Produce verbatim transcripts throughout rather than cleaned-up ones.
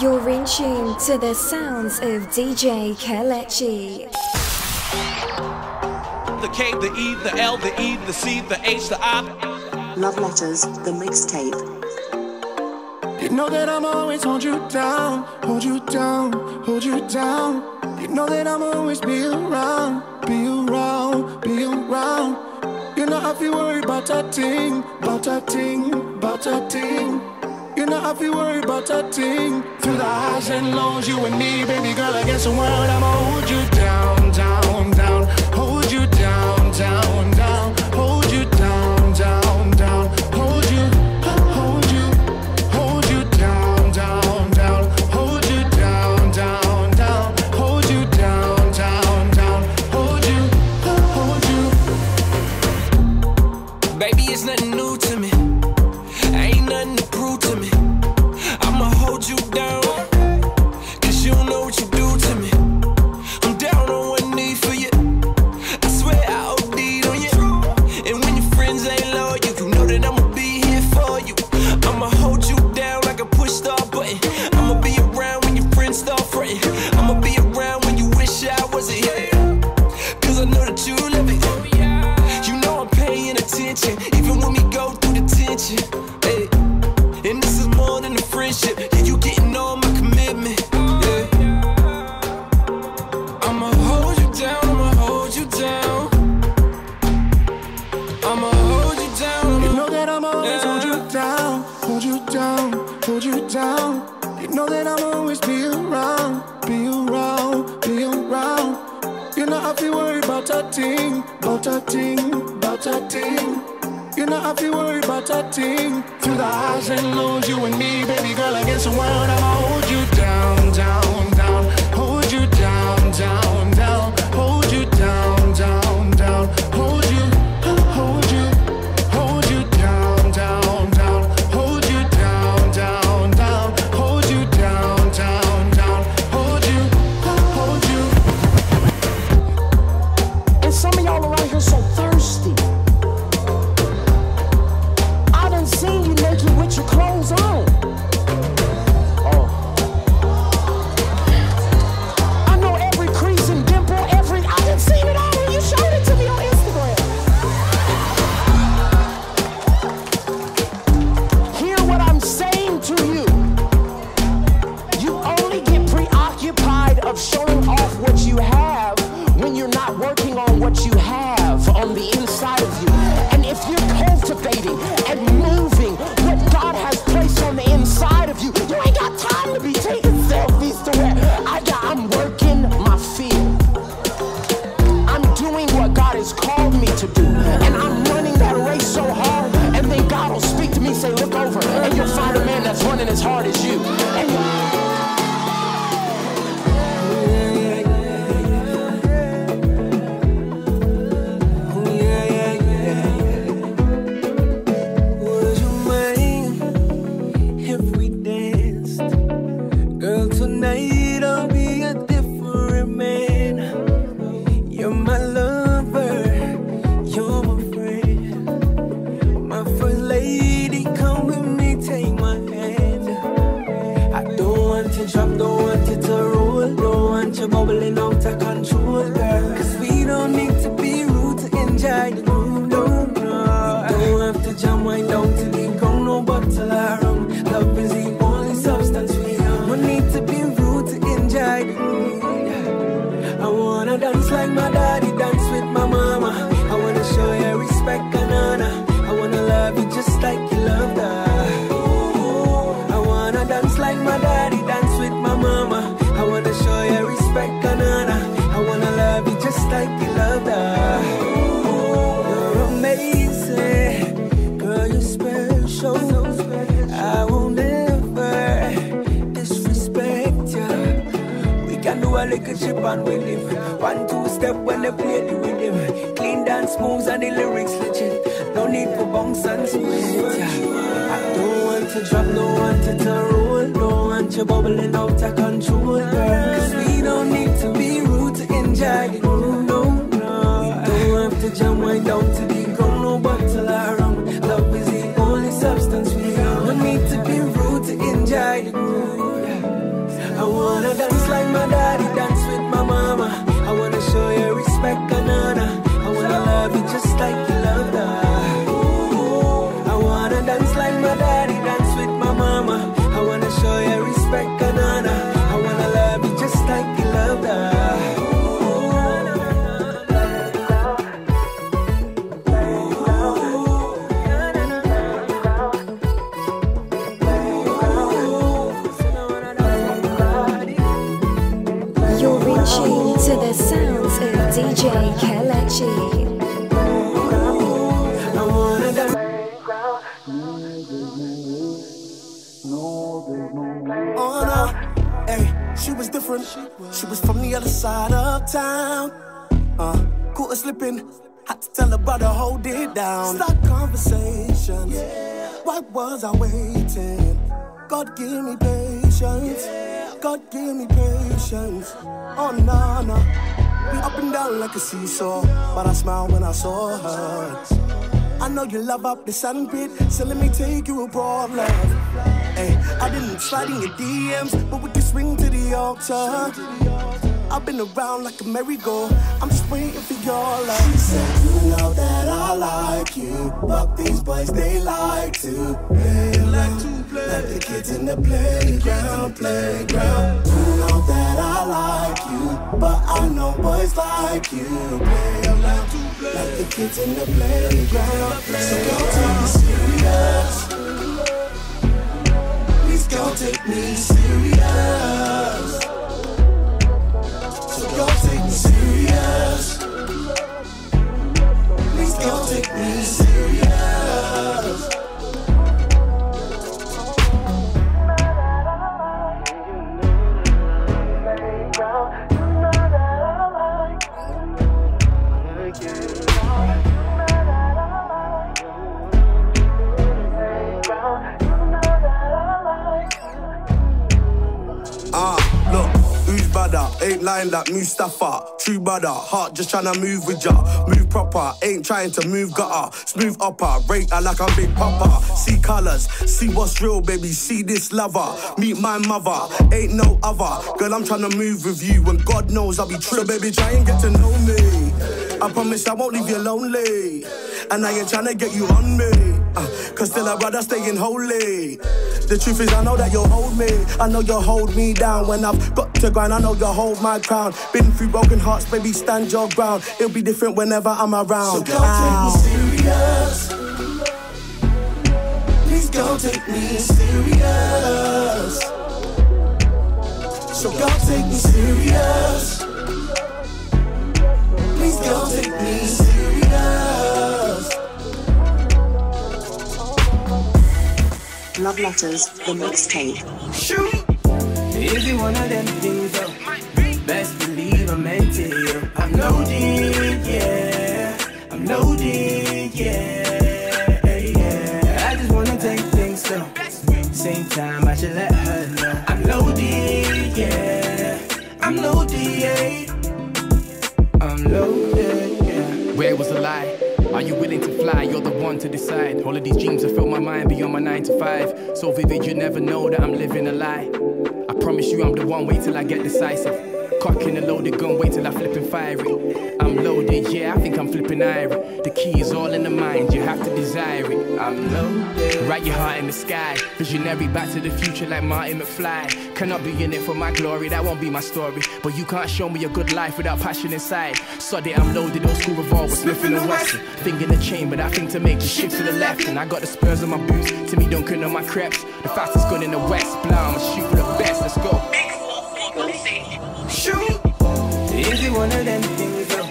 You're in tune to the sounds of D J Kelechi. The K, the E, the L, the E, the C, the H, the I. Love Letters, the mixtape. You know that I'm always hold you down, hold you down, hold you down. You know that I'm always be around, be around, be around. You know I feel worried about that thing, about that thing, about that thing. You know I feel worried about that thing. Through the highs and lows, you and me, baby girl, against the world, I'ma hold you down, down, down. Hold you down, down, down. Hold you down, down, down. Hold you, hold you, hold you down, down, down. Hold you down, down, down. Hold you down, down, down. Hold you, hold you. Baby, it's nothing new to me. Ain't nothing to prove to me. I'ma hold you down, cause you know what you do to me. I'm down on one knee for you. I swear I OD'd on you. And when your friends ain't loyal, you know that I'ma be here for you. I'ma hold you down like a push start button. I'ma be around when your friends start fretting. I'ma be around when you wish I wasn't here, cause I know that you love it. You know I'm paying attention, even when we go through the tension. About that thing, about that thing. You know I feel worried about that thing. Through the highs and lows, you and me, baby girl, against the world, I'ma hold you down, down, down. Hold you down, down, down. Hold you down, down, down. Hold you, hold you, hold you down, down, down. Hold you down, down, down. Hold you down, down, down. Hold you, hold you. And some of y'all around here so thirsty. I done seen you naked with your clothes on. Oh. I know every crease and dimple, every I done seen it all when you showed it to me on Instagram. Hear what I'm saying to you. You only get preoccupied of showing off what you have when you're not working on what you have on the inside of you. And if you're cultivating and moving what God has placed on the inside of you, you ain't got time to be taking selfies to where I got, I'm working my field. I'm doing what God has called me to do. And I'm running that race so hard. And then God will speak to me, say, look over. And you'll find a man that's running as hard as you. And bubbling out of control, girl. Cause we don't need to be rude to enjoy the groove, no, no. We don't have to jam wine down to the ground, no bottle of rum. Love is the only substance we have. No need to be rude to enjoy the groove. I wanna dance like my daddy, dance with my mama. I wanna show you respect and honor. I wanna love you just like you love her. Ooh, I wanna dance like my daddy, dance with my mama. I wanna show you respect, Kanana. I wanna love you just like you love that. You're amazing, girl, you're special. I won't ever disrespect you. We can do a little chip and we live. One, two step when they play the rhythm. Clean dance moves and the lyrics legit. No need for bounce and split. I don't want to drop, no want to roll. Don't want you bubbling out of control, girl. Cause we don't need to be rude to enjoy the groove, no, no. We don't have to jam way down to the ground, no bottle of rum. Love is the only substance we have. No need to be rude to enjoy the groove. wanna dance like my daddy, dance with my mama. I wanna show you respect and honor. I wanna love you just like you love her. Ooh, I wanna dance like my daddy, dance with my mama. I wanna show you respect and honor. I wanna love you just like you love her. To the sounds of D J Kelechi. I wanna dance. Oh no, hey, she was different. She was from the other side of town. Uh, caught her slipping. Had to tell her brother hold it down. Start conversations. Yeah. Why was I waiting? God give me patience. Yeah. God give me patience. Oh no, no. We up and down like a seesaw, but I smiled when I saw her. I know you love up the sandpit, so let me take you abroad, love. Hey, I didn't slide in your D Ms, but we can swing to the altar. I've been around like a merry-go. I'm just waiting for your love. She said, you know that I like you, but these boys, they like to play. Like to play. Let the kids in the playground, playground. You know that I like you, but I know boys like you. Play. Like to play. Let the kids in the playground, playground. So don't take me serious. Please don't take me serious. Don't take me serious. Please don't take me serious. Ah, look, who's badder? Ain't lying like Mustafa. True brother, heart just tryna move with ya. Move proper, ain't trying to move gutter. Smooth upper, rate her like I'm Big Papa. See colours, see what's real, baby. See this lover, meet my mother. Ain't no other, girl, I'm tryna move with you. And God knows I'll be true, so baby, try and get to know me. I promise I won't leave you lonely. And now you're tryna get you on me. uh, Cause still a brother staying holy. The truth is I know that you'll hold me. I know you'll hold me down when I've got to grind. I know you'll hold my crown. Been through broken hearts, baby, stand your ground. It'll be different whenever I'm around. So don't Ow. take me serious. Please don't take me serious. So don't take me serious. Please don't take me serious. Love Letters, the mixtape. Shoot! Is it one of them things though? Best believe I meant it. I'm loaded, yeah. I'm loaded, yeah, yeah. I just wanna take things though. Same time I should let her know. I'm loaded, yeah. I'm loaded, yeah. I'm loaded, yeah. Where was the lie? Are you willing to fly? You're the one to decide. All of these dreams have filled my mind beyond my nine to five. So vivid you never know that I'm living a lie. I promise you I'm the one, wait till I get decisive. Cocking a loaded gun, wait till I flip and fire it. I'm loaded, yeah, I think I'm flipping iron. The key is all in the mind, you have to desire it. I'm loaded. Write your heart in the sky. Visionary, back to the future like Martin McFly. Cannot be in it for my glory, that won't be my story. But you can't show me a good life without passion inside. Sod it, I'm loaded, old school revolver, Smith and Wesson. Thing in the chain, but I think to make you shift to the left. And I got the spurs on my boots, Timmy Duncan on my creps. The fastest gun in the west, blah, I'ma shoot for the best, let's go. Shoot. Is it one of them things though?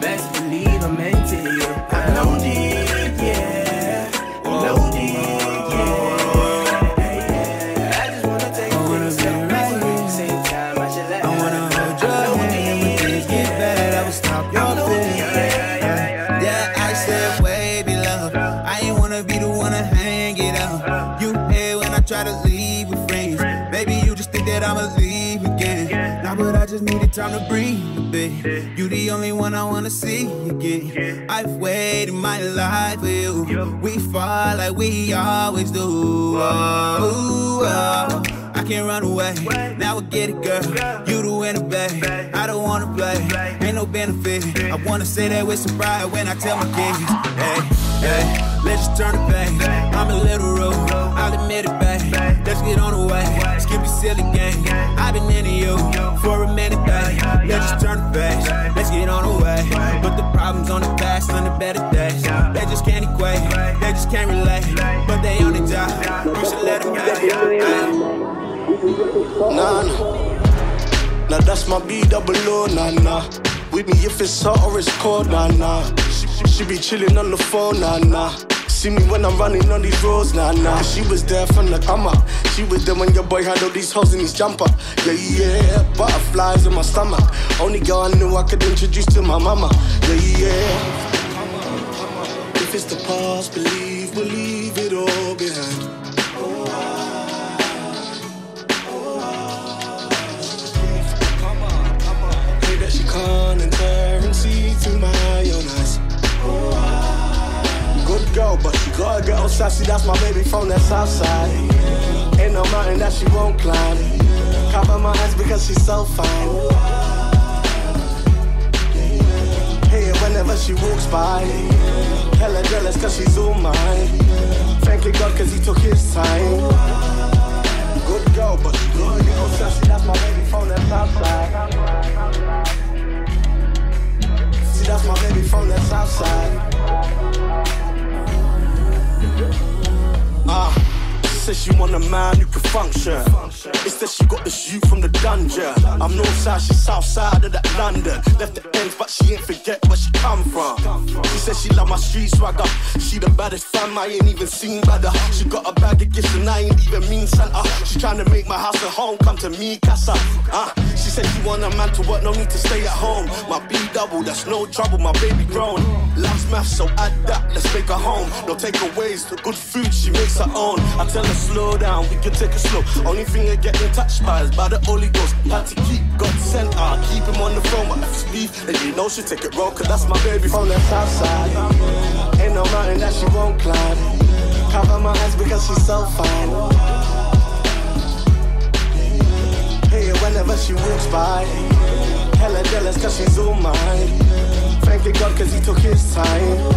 Best believe I meant it. I'm loaded, yeah. I'm loaded, yeah. I just wanna take things though. Same time I should let I wanna hold your hand when things get bad. I will stop your feelings. Yeah, yeah, I step way below. I ain't wanna be the one to hang it out. You hate when I try to leave with friends. Baby, you just think that I'ma leave again. But I just needed time to breathe a bit. You the only one I wanna see again. I've waited my life for you. We fall like we always do. Oh, oh, I can't run away. Now I would get it, girl. You the winner, babe. I don't wanna play. Ain't no benefit. I wanna say that with some pride when I tell my kids, hey, hey, let's just turn it back. I'm a little rude, I'll admit it, babe. Let's get on the way. Skip your silly game. I've been into you for a minute, babe. Let's just turn it back. Let's get on the way. Put the problems on the past, on the better days. They just can't equate. They just can't relate. But they on the job. You should let them go. Nah, nah, nah, that's my B double O, nah, nah. With me if it's hot or it's cold, nah, nah. She, she, she be chillin' on the phone, nah, nah. See me when I'm running on these roads, nah, nah. She was there from the come up. She was there when your boy had all these hoes in his jumper. Yeah, yeah, butterflies in my stomach. Only girl I knew I could introduce to my mama. Yeah, yeah. If it's the past, believe, we'll leave it all behind. And currency to my own eyes. Good girl, but she got a girl sassy. That's my baby from that south side. Ain't no mountain that she won't climb. Cover my eyes because she's so fine. Hey, whenever she walks by, hella jealous cause she's all mine. Thank you God cause he took his time. Good girl, but she got a girl sassy. That's my baby from that south side. That's my baby from the south side. Ah. She says she want a man who can function. It's that she got this you from the dungeon. I'm north side, she's south side of that London. Left the ends, but she ain't forget where she come from. She says she love my street swagger. She the baddest fam, I ain't even seen better. She got a bag of gifts and I ain't even mean Santa. She tryna make my house a home, come to me, casa. Uh, she said she want a man to work, no need to stay at home. My B double, that's no trouble, my baby grown. Loves math, so add that, let's make her home. No takeaways, the good food, she makes her own. I tell her slow down, we can take it slow. Only thing I get touched by is by the Holy Ghost. Had to keep God sent, I keep him on the phone. But if it's beef, then you know she take it wrong. Cause that's my baby from the south side. Ain't no mountain that she won't climb. Cover my eyes because she's so fine. Hey, whenever she walks by, hella jealous cause she's all mine. Thank you God cause he took his time.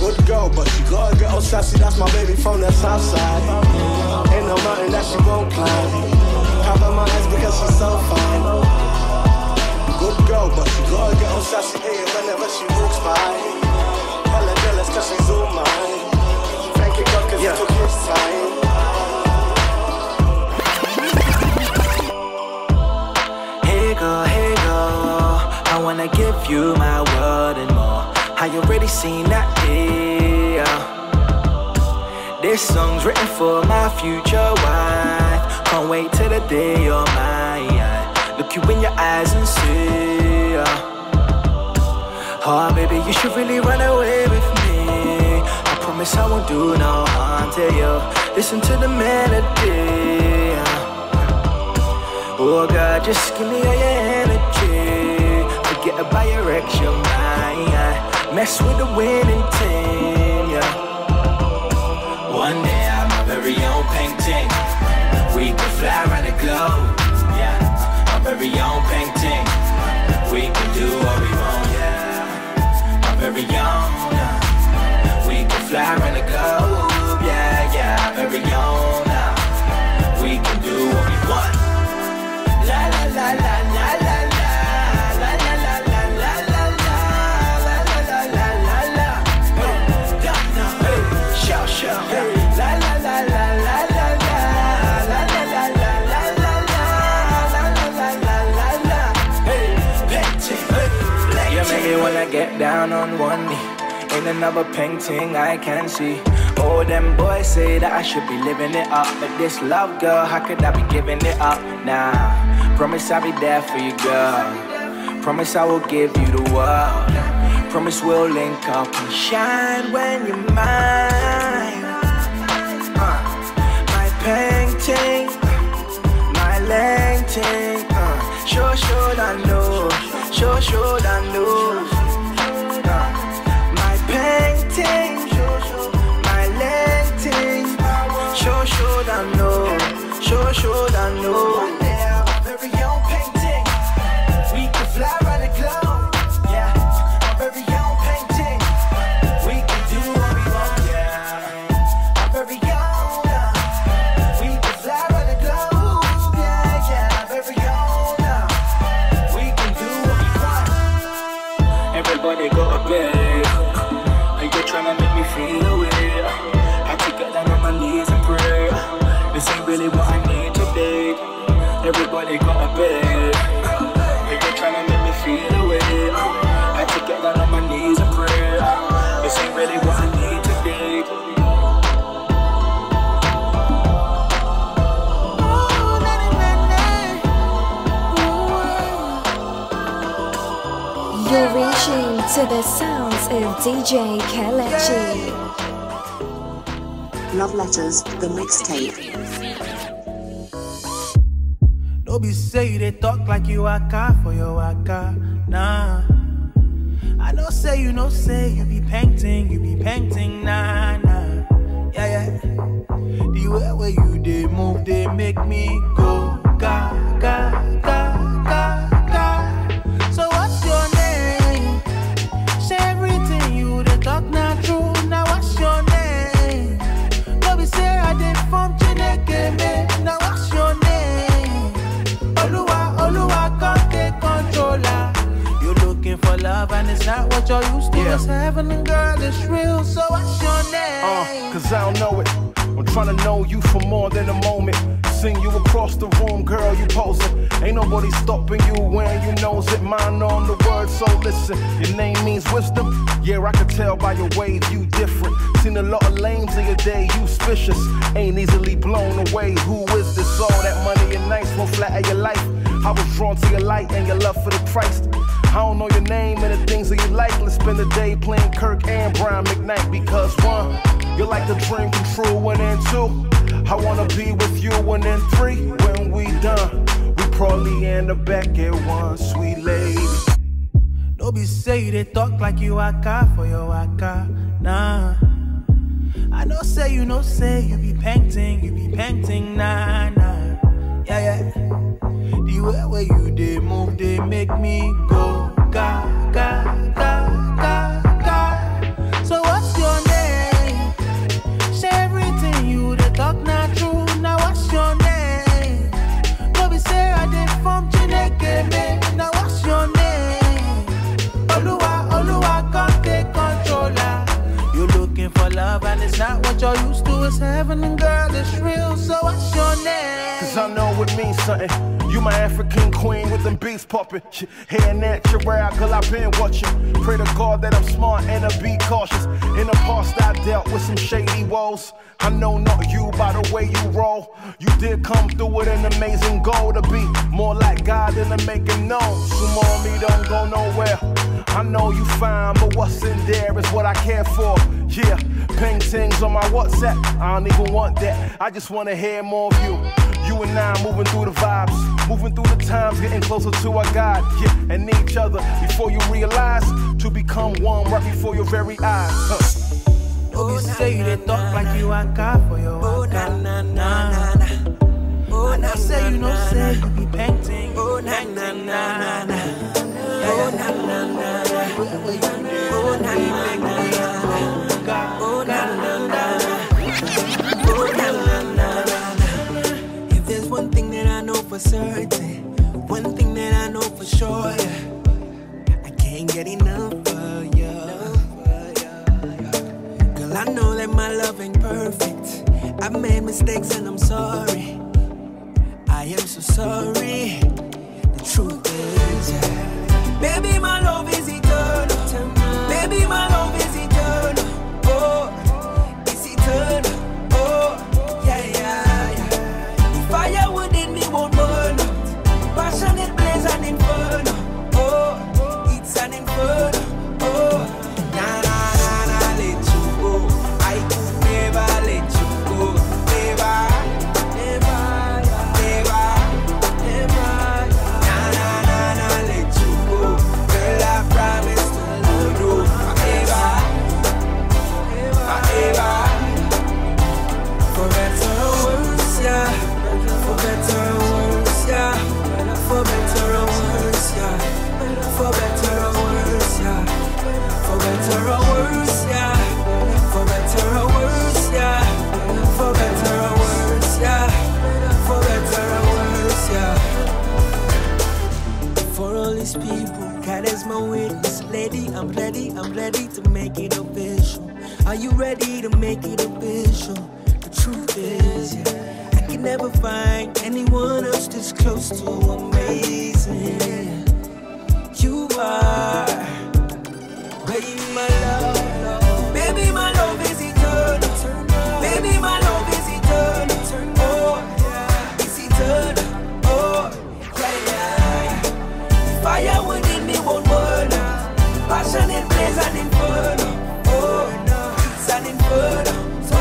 Good girl, but she gotta get all sassy. That's my baby from the south side. Ain't no mountain that she won't climb. Cover my eyes because she's so fine. Good girl, but she gotta get all sassy. Hey, whenever she walks by, hella jealous cause she's all mine. Thank you God cause yeah. It took his time. Hey girl, hey girl, I wanna give you my word and more. I already seen that day. This song's written for my future wife. Can't wait till the day you're mine. Look you in your eyes and say, oh baby, you should really run away with me. I promise I won't do no harm to you. Listen to the melody. Oh God, just give me all your energy. Forget about your ex, you're mine. Mess with the winning team, yeah. One day I'm my very own painting. We can fly around the globe, yeah. My very own painting. We can do what we want, yeah. My very own, uh, we can fly around the globe, yeah, yeah. My very own, uh, we can do what we want. La la la la la la la la la la la la la la. La la la la la la la la la la la la la. Hey, yeah, maybe when I get down on one knee, in another painting I can see. All them boys say that I should be living it up, but this love, girl, how could I be giving it up now? Nah, promise I'll be there for you, girl. Promise I will give you the world. Promise we'll link up and shine when you're mine. Painting, my painting, uh, sure, sure, I know, sure, sure, I know, uh, my painting, my painting, sure, sure, I know, sure, sure, I know. feel away. I take it down on my knees and pray. This ain't really what I need today. Everybody got a bed. They just tryna make me feel away. I take it down on my knees and pray. This ain't really what I need today. You're reaching to the sounds of D J Kelechi. Love Letters, the mixtape. No be say you they talk like you a car for your waka. Nah. I know say you know say you be painting, you be painting, nah, nah. Yeah, yeah. The way where you they move, they make me go ga, ga, ga, ga. And it's not what you're used to. It's heaven and girl, it's real. So what's your name? Uh, cause I don't know it. I'm trying to know you for more than a moment. Seeing you across the room, girl, you posing. Ain't nobody stopping you when you knows it. Mine on the word, so listen. Your name means wisdom. Yeah, I can tell by your ways you different. Seen a lot of lames in your day, you suspicious. Ain't easily blown away. Who is this? All that money and nights won't flatter your life. I was drawn to your light and your love for the Christ. I don't know your name and the things that you like. Let's spend the day playing Kirk and Brian McKnight. Because one, you're like the dream come true. And then two, I wanna be with you. And then three, when we done, we probably end up back at one. Sweet lady, no be say you they talk like you a car for your waka. Nah, I know say you know say you be painting, you be painting, nah, nah. Yeah, yeah. The way where you they move, they make me go ga, ga, ga, ga, ga. So what's your name? Say everything you they talk not true. Now what's your name? Nobody say I did from Chineke me. Now what's your name? Oluwa, Oluwa, come take control. You're looking for love and it's not what you're used to. It's heaven and girl, it's real. So what's your name? Cause I know it means something. You my African queen with them beats poppin'. Hair natural, girl, I've been watchin'. Pray to God that I'm smart and I be cautious. In the past I dealt with some shady woes. I know not you by the way you roll. You did come through with an amazing goal. To be more like God than to make him known. Some on me don't go nowhere. I know you fine, but what's in there is what I care for. Yeah, ping tings on my WhatsApp. I don't even want that. I just wanna hear more of you. You and I moving through the vibes, moving through the times, getting closer to our God, yeah, and each other before you realize to become one right before your very eyes. Huh. Oh, you say they talk like you a car for your waka. And I say you know say you be painting. Oh na na na na. Oh na na na na. Oh na na na. Oh na na na na. One thing that I know for certain, one thing that I know for sure, yeah. I can't get enough of you. Girl, I know that my love ain't perfect. I've made mistakes and I'm sorry. I am so sorry. The truth is, yeah. Baby, my love is eternal. Baby, my love is eternal. Oh, it's eternal. I you ready to make it official? The truth is, yeah, I can never find anyone else this close to amazing. You are, baby, my love. Baby, my love is eternal. Baby, my love is eternal. Oh, yeah, it's eternal. Oh, yeah, yeah. Fire within me won't burn. Passion and blaze and inferno. Oh, no, it's an inferno. So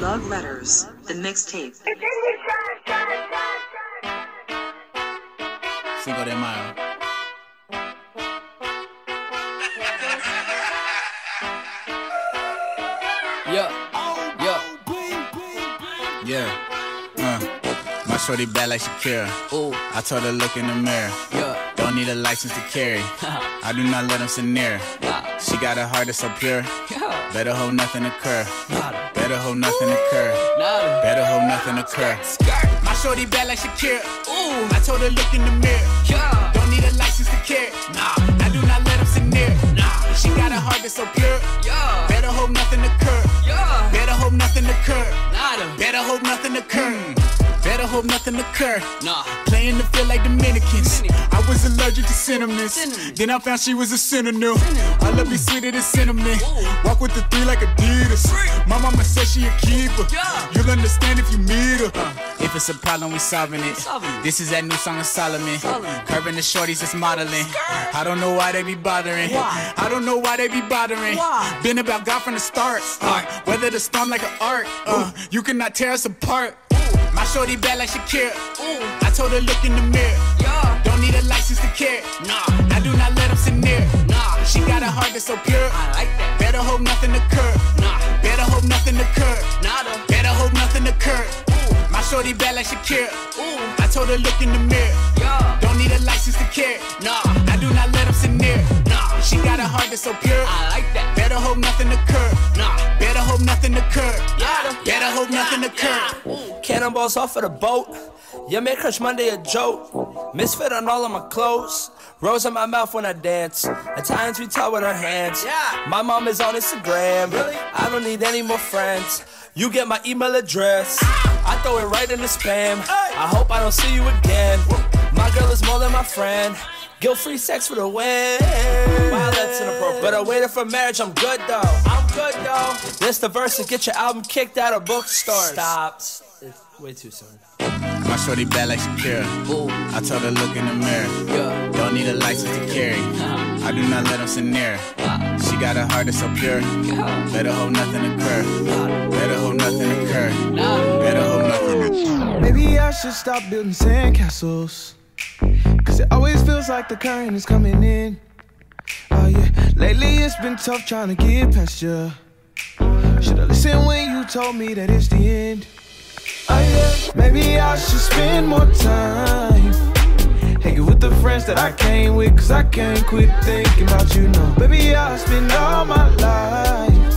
Love Letters, the mixtape. Cinco de Mayo. Yeah, yeah, yeah. Uh, my shorty bad like Shakira. Ooh, I told her look in the mirror. Yeah, don't need a license to carry. I do not let them sit near. She got a heart that's so pure. Better hold nothing to curb. Better hold nothing occur. Better hold nothing occur. My shorty bad like Shakira. Ooh, I told her look in the mirror. Yeah. Don't need a license to care. Nah, I do not let them sit near. Nah, she got a heart that's so pure. Yeah. Better hold nothing occur. Yeah. Better hold nothing occur. Nada. Better hold nothing occur. Mm. Better hold nothing occur. Nah. Playing the field like Dominicans. I was allergic to sentiments. Cinnamon. Then I found she was a synonym. I love me sweeter than cinnamon. Ooh. Walk with the three like Adidas. Three. My mama said she a keeper. Yeah. You'll understand if you meet her. Uh, if it's a problem, we solving it. Solving it. This is that new song of Solomon. Solomon. Curving the shorties, it's modeling. Skirt. I don't know why they be bothering. Why? I don't know why they be bothering. Why? Been about God from the start. Start. Uh, weather the storm like an ark. Uh, you cannot tear us apart. Ooh. My shorty bad like Shakira. Ooh. I told her look in the mirror. Yeah. Don't need a license to care. Nah, I do not let them sit near. Nah, she got a heart that's so pure. I like that. Better hope nothing occur. Nah, better hope nothing occur. Nada. Better hope nothing occur. Ooh. My shorty bad like Shakira. Ooh. I told her look in the mirror. Yeah. Don't need a license to care. Nah, I do not let them sit near. Nah, she got a heart that's so pure. I like that. Better hope nothing occur. Nah, better hope nothing occur. Nada. Better hope nothing occur. Yeah. Cannonballs off of the boat. You make Crush Monday a joke. Misfit on all of my clothes. Rose in my mouth when I dance. At times we talk with our hands. Yeah. My mom is on Instagram. Really? I don't need any more friends. You get my email address. Ah. I throw it right in the spam. Hey. I hope I don't see you again. My girl is more than my friend. Guilt-free sex for the win. Wow, that's inappropriate. But I waited for marriage, I'm good though. I'm good though. List the verse and get your album kicked out of bookstores. Stop. It's way too soon. My shorty bad like Shakira. Ooh. I told her look in the mirror. Yeah. Don't need a license to carry. Uh-huh. I do not let them sit near. Uh-huh. She got a heart that's so pure. Uh-huh. Better hold nothing occur. Uh-huh. Better hold nothing occur. Uh-huh. Better hold nothing occur. Maybe I should stop building sandcastles. Cause it always feels like the current is coming in. Oh yeah, lately it's been tough trying to get past you. Should've listened when you told me that it's the end. Oh yeah, maybe I should spend more time hanging with the friends that I came with. Cause I can't quit thinking about you, no. Baby, I spend all my life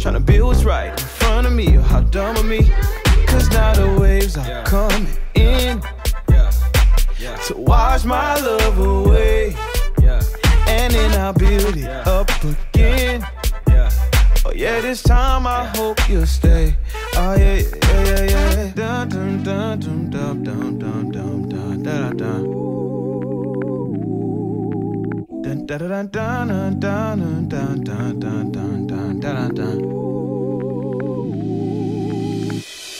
trying to build what's right in front of me. Or how dumb of me. Cause now the waves are yeah. coming in. Yeah. To wash my love away, yeah. And then I'll build it yeah. up again. Yeah. Oh yeah, this time I yeah. hope you'll stay. Oh yeah, yeah, yeah, yeah. Dun dun dun dun dun dun dun dun dun da da dun. Da da da dun dun dun dun dun dun dun da da dun.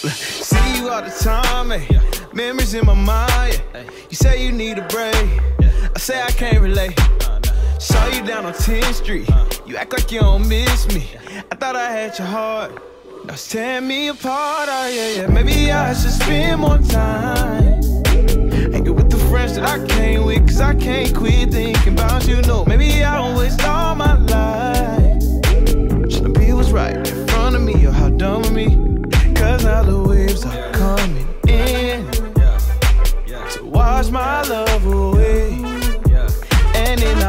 See you all the time, eh? Yeah. Memories in my mind, yeah. You say you need a break, yeah. I say I can't relate. uh, nah. Saw you down on tenth street, uh. you act like you don't miss me. yeah. I thought I had your heart, now it's tearing me apart. Oh yeah, yeah, maybe I should spend more time hanging with the friends that I came with. Cause I can't quit thinking about you, no. Maybe I don't waste all my life trying to be what's right in front of me. Or how dumb of me. Cause now the waves are coming in.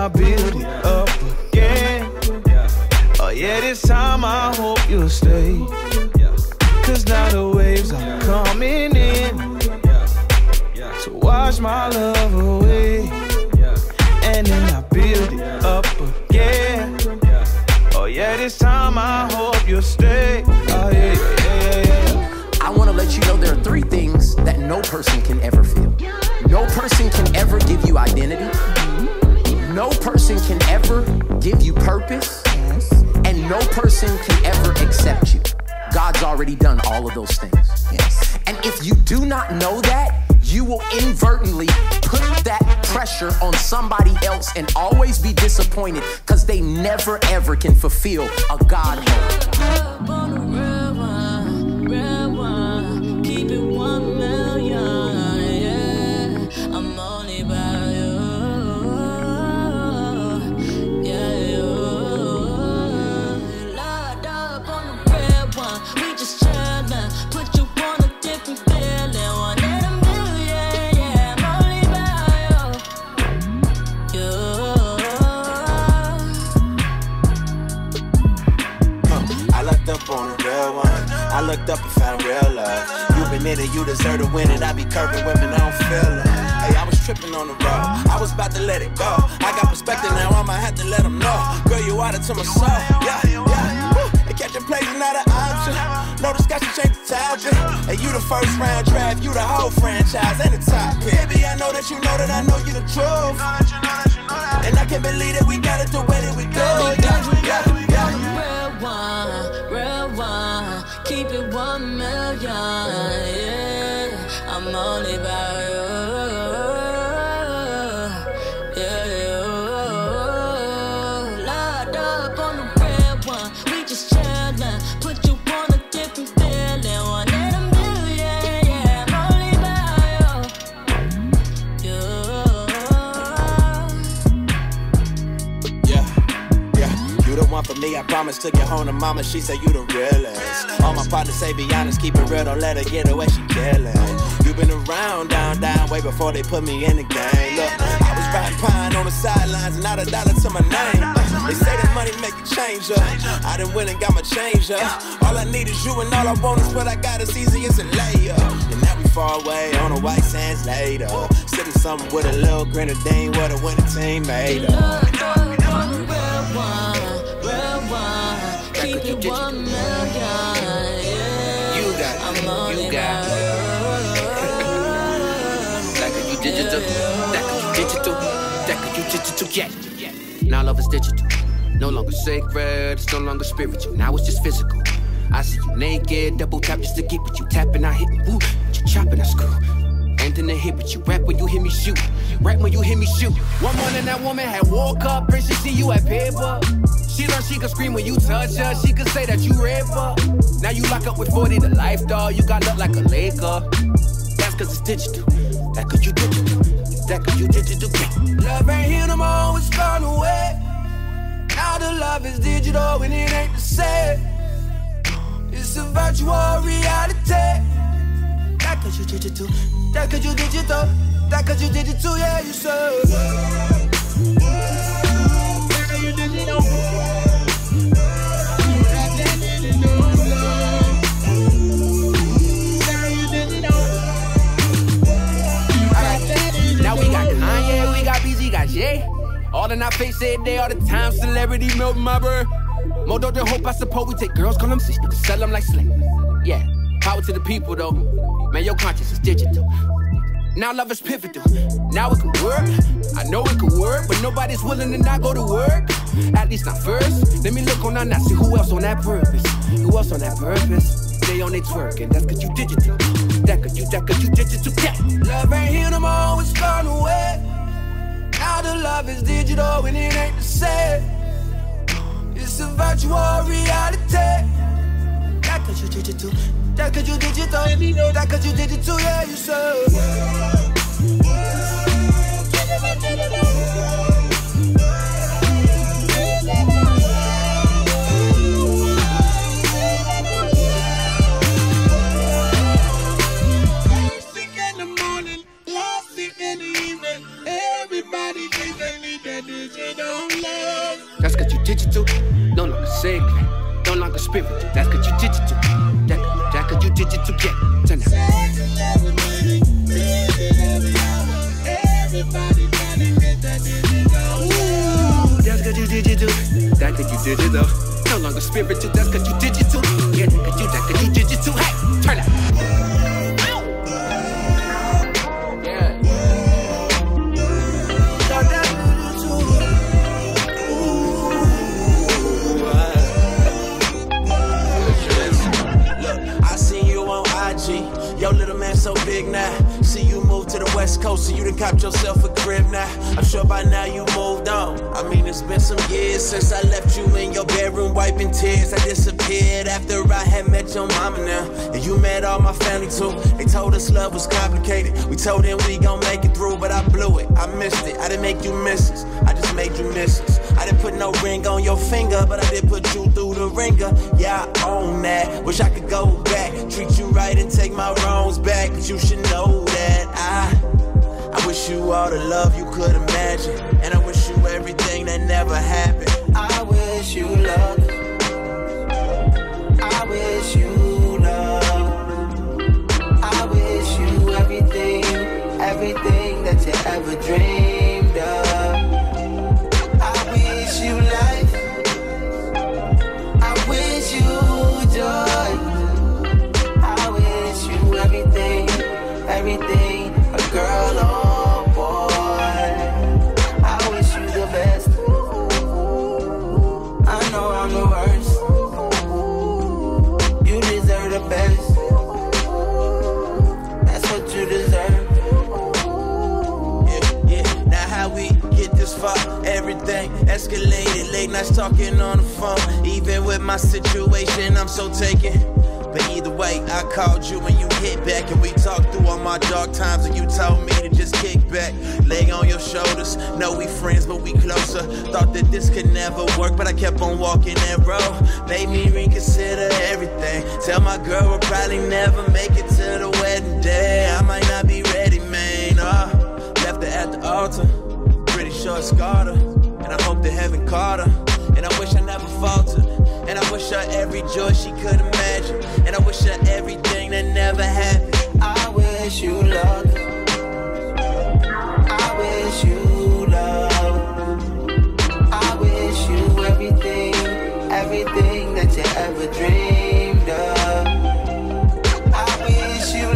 I'll build it up again. Oh yeah, this time I hope you'll stay, cause now the waves are coming in, so wash my love away. And then I build it up again. Oh yeah, this time I hope you'll stay. Oh yeah, yeah, yeah. I wanna let you know there are three things that no person can ever feel. No person can ever give you identity. No person can ever give you purpose. And no person can ever accept you. God's already done all of those things. Yes. And if you do not know that, you will inadvertently put that pressure on somebody else and always be disappointed because they never ever can fulfill a God moment. Looked up and found real love. You been in it, you deserve to win it. I be curving women, I don't feel it. Hey, I was tripping on the road, I was about to let it go. I got perspective now, I'ma have to let them know. Girl, you out it to my soul, yeah, yeah. And catching plays is not an option. No discussion, change the topic. And you the first round draft, you the whole franchise and the top pick. Baby, I know that you know that I know you the truth. And I can't believe that we got it the way that we do. Yeah, yeah, yeah. Real one, real one. Keep it one million, yeah. I'm only about you, yeah, you. Light up on the red one, we just chillin'. Put you on a different feeling, one in a million, yeah. I'm only about you, you. Yeah, yeah, you the one for me, I promise. Took you home to mama, she said you the realest. All my partners say be honest, keep it real, don't let her get away, she killing. You been around, down, down, way before they put me in the game. Look, I was riding pine on the sidelines, not a dollar to my name. Uh, they say that money make you change up, I done went and got my change up. All I need is you and all I want is what I got, as easy as a layup. And now we far away on the white sands later, sipping something with a little grenadine, what a winning team made up. Keep it one million. You got like you digital, like you digital, like you digital, yeah. Now love is digital, no longer sacred, it's no longer spiritual. Now it's just physical. I see you naked, double tap just to get with you. Tapping, I hit, woo, you chopping, I screw. And then I hit with you, rap when you hear me shoot, rap when you hear me shoot. One morning that woman had woke up and she see you at paper. She learned she could scream when you touch her. She could say that you red for. Now you lock up with forty to life, dog. You got up like a Laker. That's cause it's digital. That cause you digital. That cause you digital. Love ain't here no more, it's gone away. Now the love is digital and it ain't the same. It's a virtual reality. That cause you digital. That cause you digital. That cause you digital, yeah, you serve. That cause you digital. Yeah. All in our face every day, all the time. Celebrity milk mother. More dope than hope, I suppose. We take girls, call them sisters, sell them like slaves. Yeah, power to the people though. Man, your conscience is digital. Now love is pivotal. Now it can work. I know it can work, but nobody's willing to not go to work. At least not first. Let me look on our now, see who else on that purpose. Who else on that purpose? They on they twerking. That's cause you digital. That cause you, that cause you digital, yeah. Love ain't here no more, it's gone away. Now the love is digital and it ain't the same. It's a virtual reality. That cause you digital. That cause you digital. That cause you digital, yeah, you serve. Last thing in the morning, last thing in the evening. Everybody thinks they need that digital. digital. No longer sacred, no longer spiritual. That's cause you digital. That, that cause you digital, yeah. Tonight. Sex is every minute, sex is every hour. Everybody trying to get that digital. Ooh, that's cause you digital. That cause you digital. No longer spiritual, that's cause you digital. Yeah, that cause you, that cause you digital. Hey, turn up. Yo, little man so big now. See you moved to the west coast, so you done copped yourself a crib now. I'm sure by now you moved on. I mean, it's been some years since I left you in your bedroom wiping tears. I disappeared after I had met your mama now. And you met all my family too. They told us love was complicated. We told them we gon' make it through, but I blew it. I missed it. I didn't make you missus. I just made you missus. I didn't put no ring on your finger, but I did put you through the ringer. Yeah, I own that. Wish I could go back, treat you right and take my wrongs back. But you should know that I, I wish you all the love you could imagine. And I wish you everything that never happened. I wish you luck. I wish you love. I wish you everything, everything that you ever dreamed of. You life, I wish you joy, I wish you everything, everything, a girl or boy, I wish you the best, I know I'm the worst, you deserve the best, that's what you deserve, yeah, yeah, now how we get this far, everything escalated, late nights talking on the phone. Even with my situation, I'm so taken. But either way, I called you and you hit back. And we talked through all my dark times. And you told me to just kick back, lay on your shoulders. No, we friends, but we closer. Thought that this could never work, but I kept on walking that road. Made me reconsider everything. Tell my girl we'll probably never make it to the wedding day. I might not be ready, man. Oh, left her at the altar. Sure scarred her, and I hope that heaven caught her, and I wish I never faltered, and I wish her every joy she could imagine, and I wish her everything that never happened. I wish you luck, I wish you love, I wish you everything, everything that you ever dreamed of. I wish you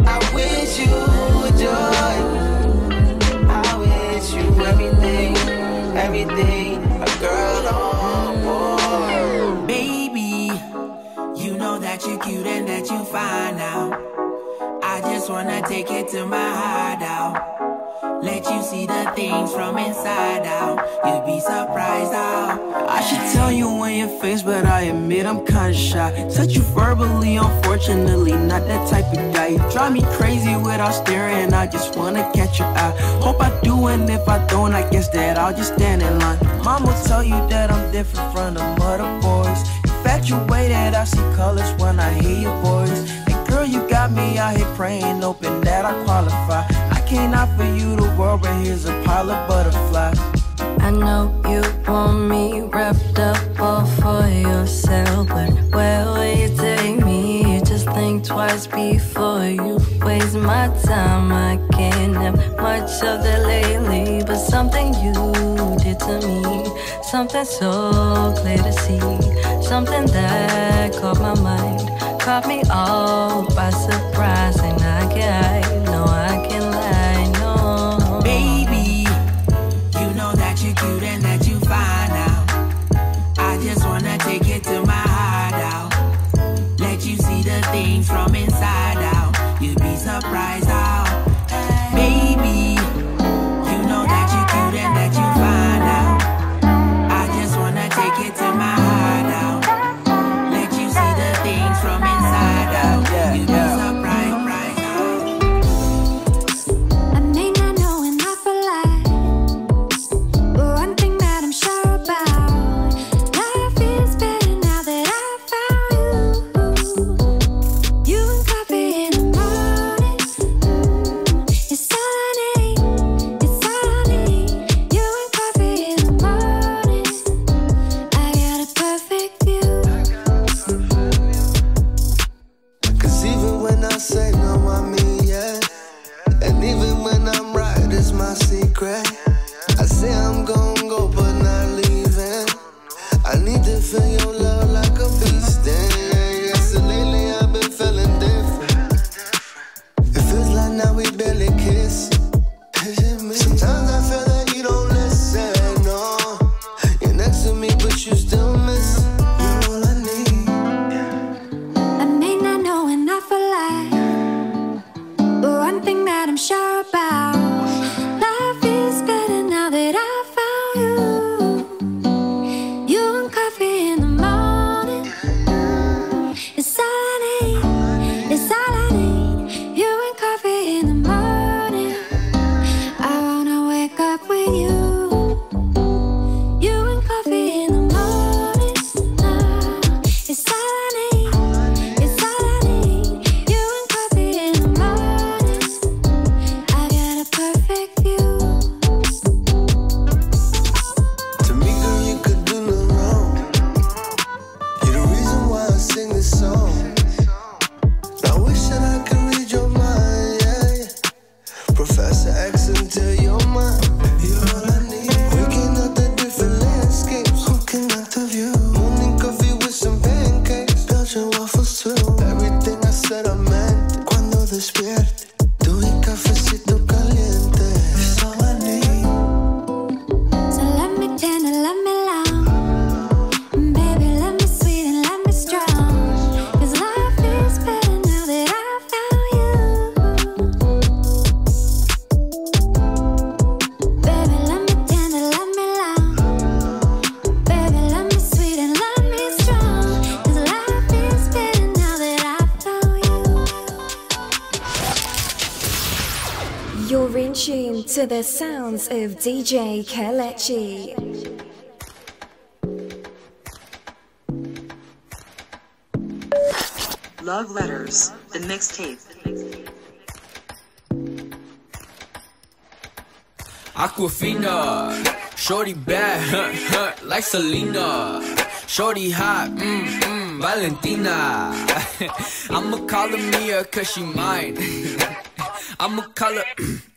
life, I wish you joy. Everything, everything, a girl on board. Baby, you know that you're cute and that you fine now. I just wanna take it to my heart out. Let you see the things from inside out. You'd be surprised how I should tell you in your face, but I admit I'm kinda shy. Touch you verbally, unfortunately, not that type of guy. You drive me crazy without staring, I just wanna catch your eye. Hope I do, and if I don't, I guess that I'll just stand in line. Mom will tell you that I'm different from the mother boys. Infatuated, I see colors when I hear your voice. And girl, you got me out here praying, hoping that I qualify. I can't offer you the world, but here's a pile of butterflies. I know you want me wrapped up all for yourself, but where will you take me? Just think twice before you waste my time. I can't have much of it lately, but something you did to me, something so clear to see, something that caught my mind, caught me all by surprise. And I can't, I know I can't lie, no. Baby, you know that you're cute and that you fine out. I just wanna take it to my heart out. Let you see the things from inside out. You'd be surprised out. Baby, you know that you're cute and that you fine out. I just wanna take it to my heart out. Let you see the things from inside out. You'd be surprised, right? I say I'm gon' go, but not leaving. I need to feel your love like a beast. Yeah, yeah, so lately I've been feeling different. It feels like now we barely kiss. Sometimes I feel that you don't listen, no. You're next to me, but you still miss. You're all I need. I may not know enough for life, but one thing that I'm sure about, life is better now that I found you. You and coffee in the morning, it's all I need, it's all I need. You and coffee in the morning, I wanna wake up with you. You and coffee in the morning, it's all I need, it's all I need. You and coffee in the morning, I got a perfect view. To me, girl, you could do no wrong. You're the reason why I sing this song. I wish that I could read your mind, yeah, yeah. Professor X until you're mine. You're all I need. Waking up the different landscapes, looking at the view. Morning coffee with some pancakes, Belgian waffles too. Everything I said I meant. Cuando despierte, tu y cafecito caliente. It's all I need. So let me tender, let me long. And baby, let me sweet and let me strong. Cause life is better now that I found you. Baby, let me tender, let me long. Baby, let me sweet and let me strong. Cause life is better now that I found you. You're in tune to the sounds of D J Kelechi. Love Letters, the mixtape. Aquafina, shorty bad, huh, huh, like Selena, shorty hot, mm, mm, Valentina. I'ma call her Mia cause she mine. I'ma call her,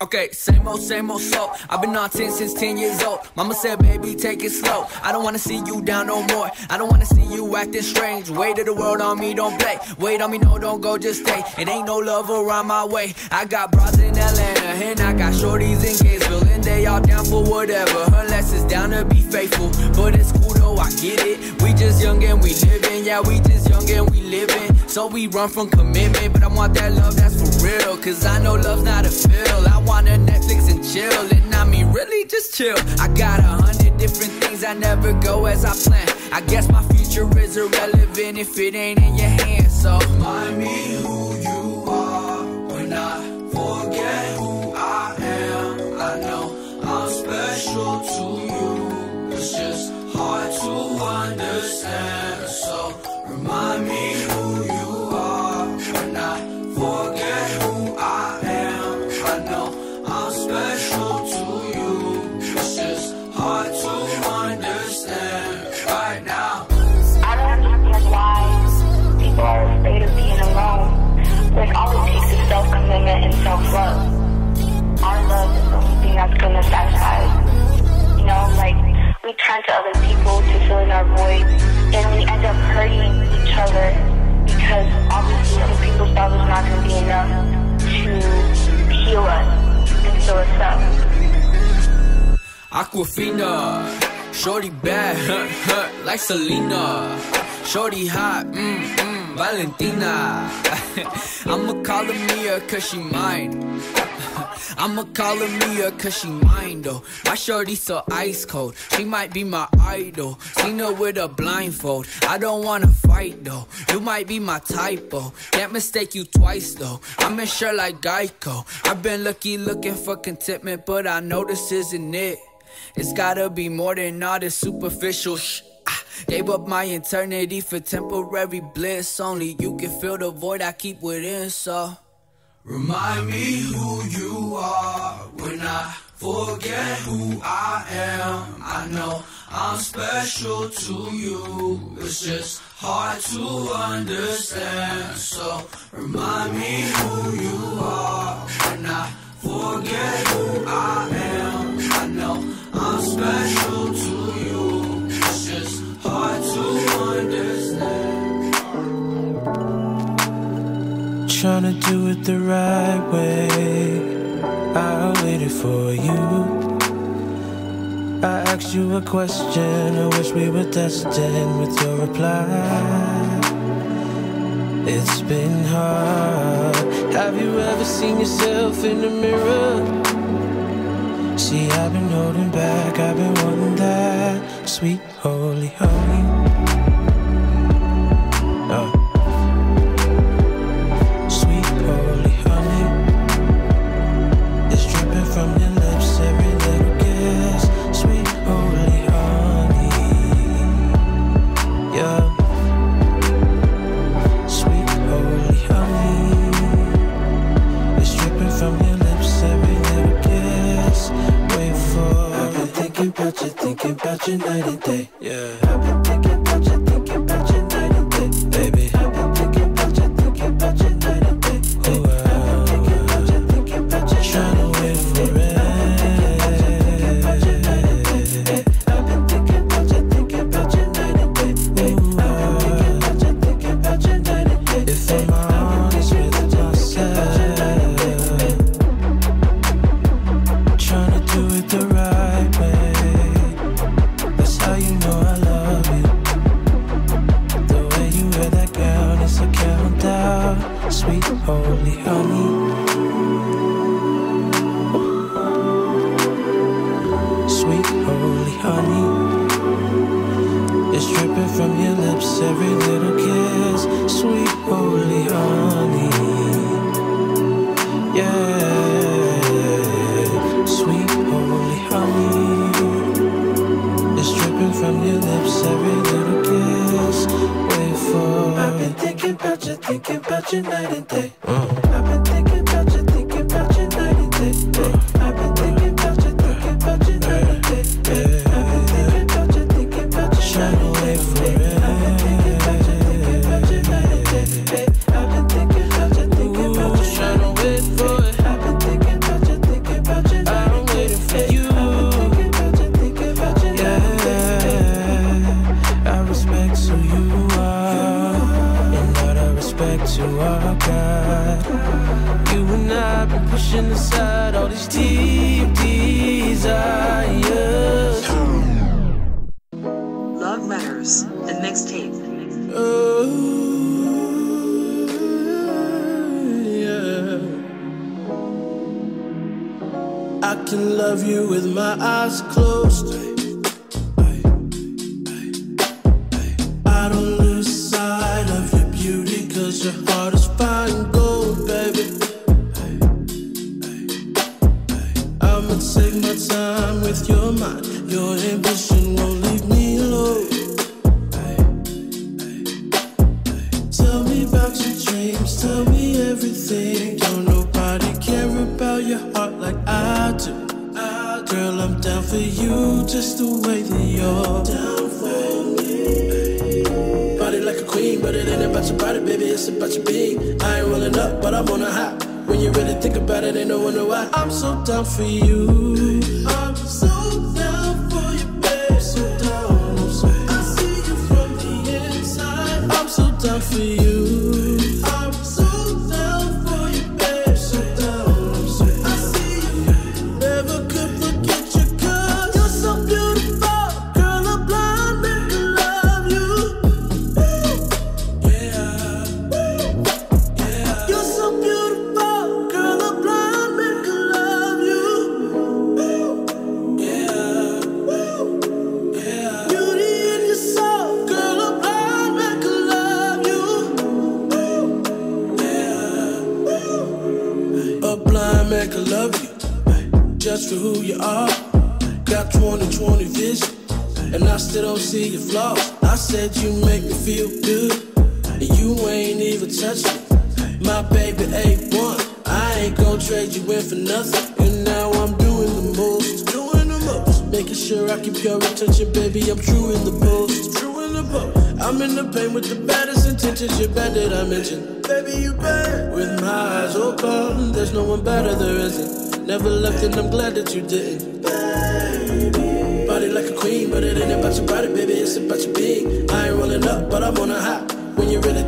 okay, same old, same old soul. I've been on ten since ten years old. Mama said, baby, take it slow. I don't wanna see you down no more. I don't wanna see you acting strange. Weight of the world on me, don't play. Wait on me, no, don't go, just stay. It ain't no love around my way. I got bras in Atlanta, and I got shorties in Gainesville, and they all down for whatever, unless it's down to be faithful. But it's cool though, I get it. We just young and we living, yeah, we just young and we living. So we run from commitment, but I want that love that's for real. Cause I know love's not a pill. I want a Netflix and chill, and I mean really just chill. I got a hundred different things, I never go as I plan. I guess my future is irrelevant if it ain't in your hands. So remind me who you are when I forget who I am. I know I'm special to you, it's just hard to understand. So remind me who you are when I forget who I am. I know I'm special to you, it's just hard to understand right now. I don't understand why people are afraid of being alone. Like, all it takes is self-commitment and self-love. Our love is the only thing that's gonna satisfy us. You know, like, we turn to other people to fill in our void, and we end up hurting each other because obviously other people's love is not gonna be enough to heal us and heal us up. Aquafina, shorty bad, huh, huh, like Selena, shorty hot, mm, mm, Valentina. I'ma call her Mia cause she mine. I'ma call her Mia cause she mine though. My shorty so ice cold, she might be my idol. Seen her with a blindfold, I don't wanna fight though. You might be my typo, can't mistake you twice though. I'm in shirt like Geico. I've been lucky looking for contentment, but I know this isn't it. It's gotta be more than all this superficial shh. Gave up my eternity for temporary bliss. Only you can fill the void I keep within, so remind me who you are when I forget who I am. I know I'm special to you, it's just hard to understand. So remind me who you are when I forget who I am. I know I'm tryna do it the right way. I waited for you. I asked you a question. I wish we were destined with your reply. It's been hard. Have you ever seen yourself in the mirror? See, I've been holding back. I've been wanting that sweet holy honey.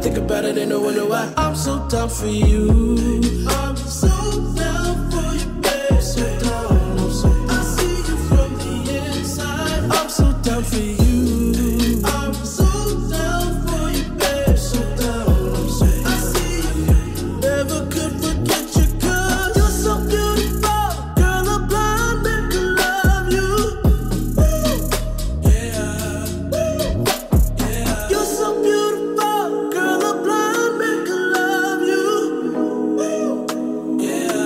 think about it, ain't no wonder why I'm so down for you. I'm so down for you, baby. I'm so down, I'm so down. I see you from the inside. I'm so down for you. I'm so down for you, baby. I'm so down, I'm so down. I see you. Never could forget you, 'cause you're so beautiful. Girl, a blind man can love you. Ooh. Yeah. Ooh. Yeah. You're so beautiful. Girl, a blind man can love you. Ooh. Yeah.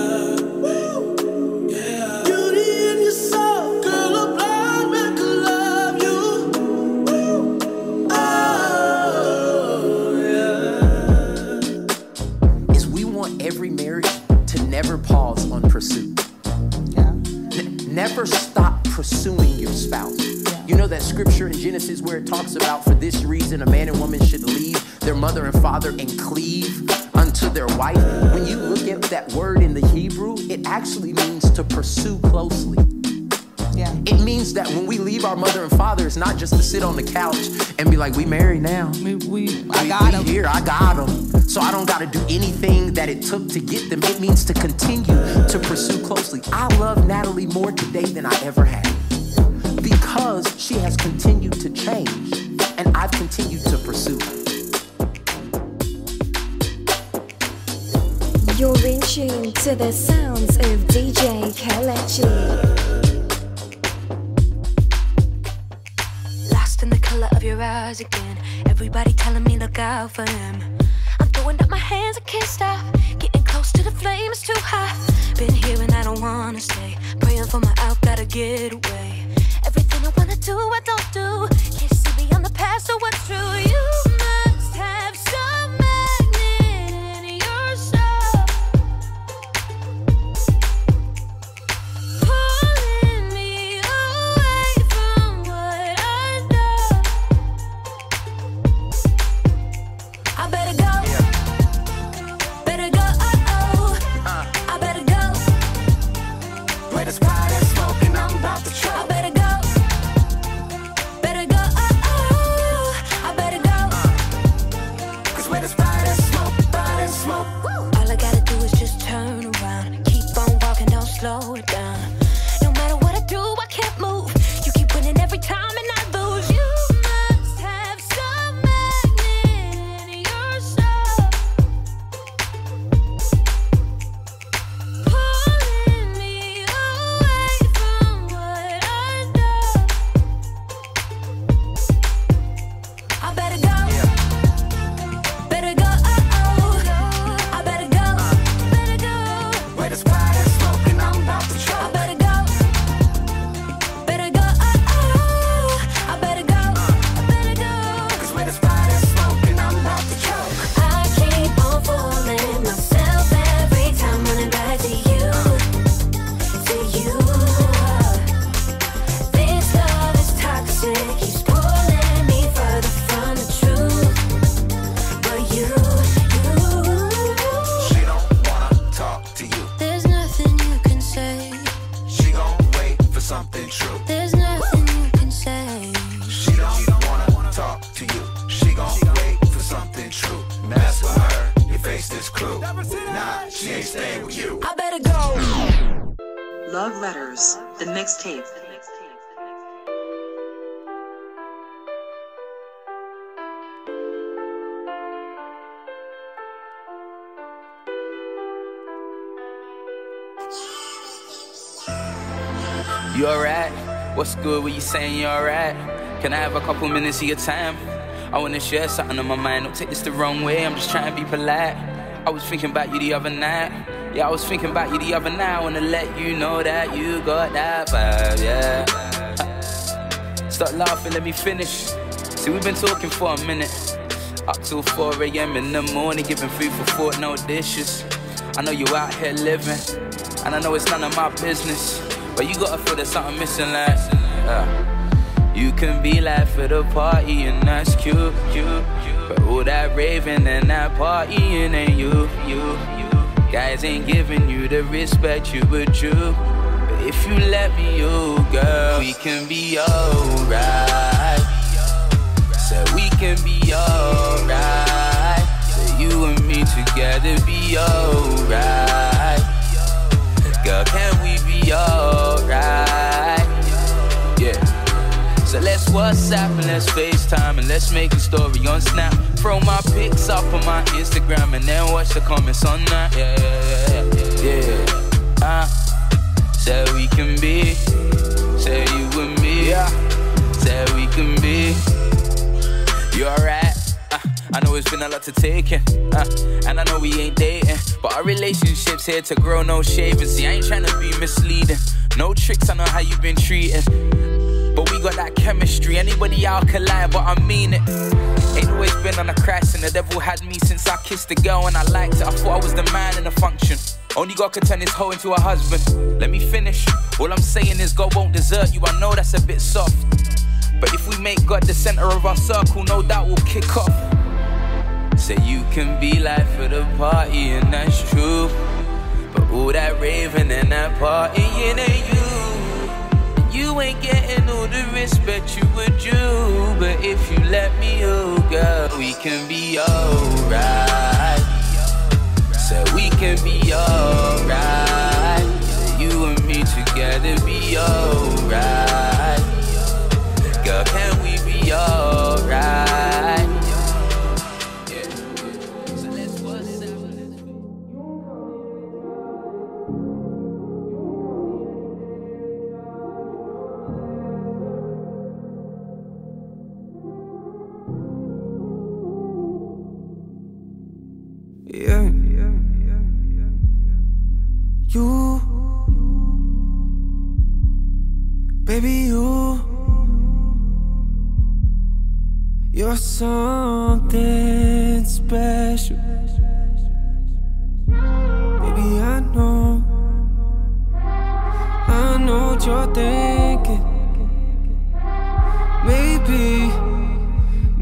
Ooh. Yeah. Beauty in your soul. Girl, a blind man can love you. Ooh. Oh, yeah. Is we want every marriage to never pause on pursuit. N- never stop pursuing your spouse. You know that scripture in Genesis where it talks about, for this reason a man and woman should leave their mother and father and cleave unto their wife. When you look at that word in the Hebrew, it actually means to pursue closely. Yeah. It means that when we leave our mother and father, it's not just to sit on the couch and be like, we married now. We, we, I We- got we 'em. here, I got them. So I don't got to do anything that it took to get them. It means to continue to pursue closely. I love Natalie more today than I ever have because she has continued to change and I've continued to pursue her. You're in tune to the sounds of D J Kelechi. Lost in the color of your eyes again. Everybody telling me look out for him. I'm throwing up my hands, I can't stop. Getting close to the flame, it's too hot. Been here and I don't wanna stay. Praying for my out, gotta get away. Everything I wanna do, I don't do. Can't see beyond the past, so what's true? You must have some magnet in your soul. Pulling me away from what I know. I better go. Better go, oh oh. I better go. Where this pot is smoking, I'm about to I better go. Better go, oh oh. I better go. Cause where this pot is smoke, pot is smoke. All I gotta do is just turn around. Keep on walking, don't slow it down. No matter what I do, I can't move. You keep winning every time and I lose. You must have some magnet in your soul. Pulling me away from what I know. I better go. Better go, oh oh. I better go. Better go. Where this pot is smoking, I'm about to try. I better go. Better go, oh oh. I better go. I better go. Cause where this pot is smoking, I'm about to choke. I keep on fooling myself every time, running back to you, to you. This love is toxic, keeps pulling me further from the truth. But you, you, She don't wanna talk to you. there's nothing you can say. She gon' wait for something true. There's nothing you can say. She don't wanna talk to you. She gon' wait for something true. Mess with her, your face is crew. Nah, she ain't staying with you. I better go. Love Letters, the mixtape. You alright? What's good? What you saying? You alright? Can I have a couple minutes of your time? I wanna share something on my mind. Don't take this the wrong way. I'm just trying to be polite. I was thinking about you the other night. Yeah, I was thinking about you the other night. I wanna let you know that you got that vibe. Yeah. Ha. Stop laughing. Let me finish. See, we've been talking for a minute. Up till four a m in the morning, giving food for thought, no dishes. I know you out here living, and I know it's none of my business. But you gotta feel there's something missing, like uh, you can be live for the party and that's cute, you. But all that raving and that partying and you, you, you. Guys ain't giving you the respect you would you. But if you let me, oh girl, we can be alright. So we can be alright. you and me together be alright. Girl, can we be alright? Yeah. So let's WhatsApp and let's FaceTime and let's make a story on Snap. Throw my pics up on my Instagram and then watch the comments on that. Yeah, yeah, yeah. Uh, say we can be, say you and me. Yeah. Say we can be. You alright? I know it's been a lot to take in, uh, and I know we ain't dating, but our relationship's here to grow, no shaving. See, I ain't trying to be misleading, no tricks, I know how you've been treating, but we got that chemistry. Anybody out can lie, but I mean it. Ain't always been on a crash, and the devil had me since I kissed the girl and I liked it. I thought I was the man in the function. Only God could turn this hoe into a husband. Let me finish. All I'm saying is God won't desert you. I know that's a bit soft, but if we make God the center of our circle, no doubt we'll kick off. Say you can be life for the party, and that's true. But all that raving and that partying ain't you. You ain't getting all the respect you would do. But if you let me, oh girl, we can be alright. So we can be alright. You and me together be alright. Girl, can we be alright? You, baby, you, you're something special. Baby, I know, I know what you're thinking. Maybe,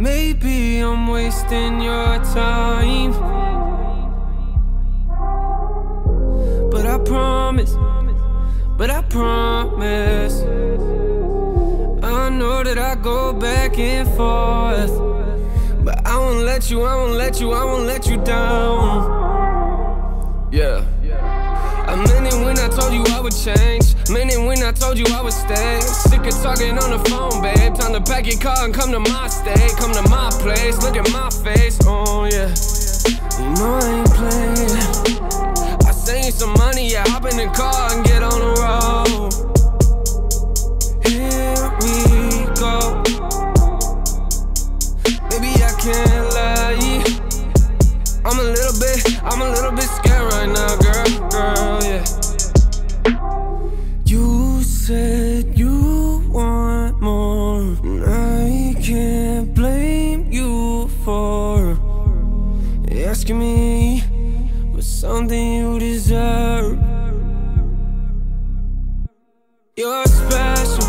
maybe I'm wasting your time. But I promise, but I promise, I know that I go back and forth, but I won't let you, I won't let you, I won't let you down. Yeah, I meant it when I told you I would change. Meant it when I told you I would stay. Sick of talking on the phone, babe. Time to pack your car and come to my state. Come to my place, look at my face. Oh yeah, you know I ain't playing. Send you some money, yeah, hop in the car and get on the road. Here we go. Maybe I can't lie, I'm a little bit, I'm a little bit scared right now, girl, girl, yeah. You said you want more, and I can't blame you for asking me something you deserve. You're special.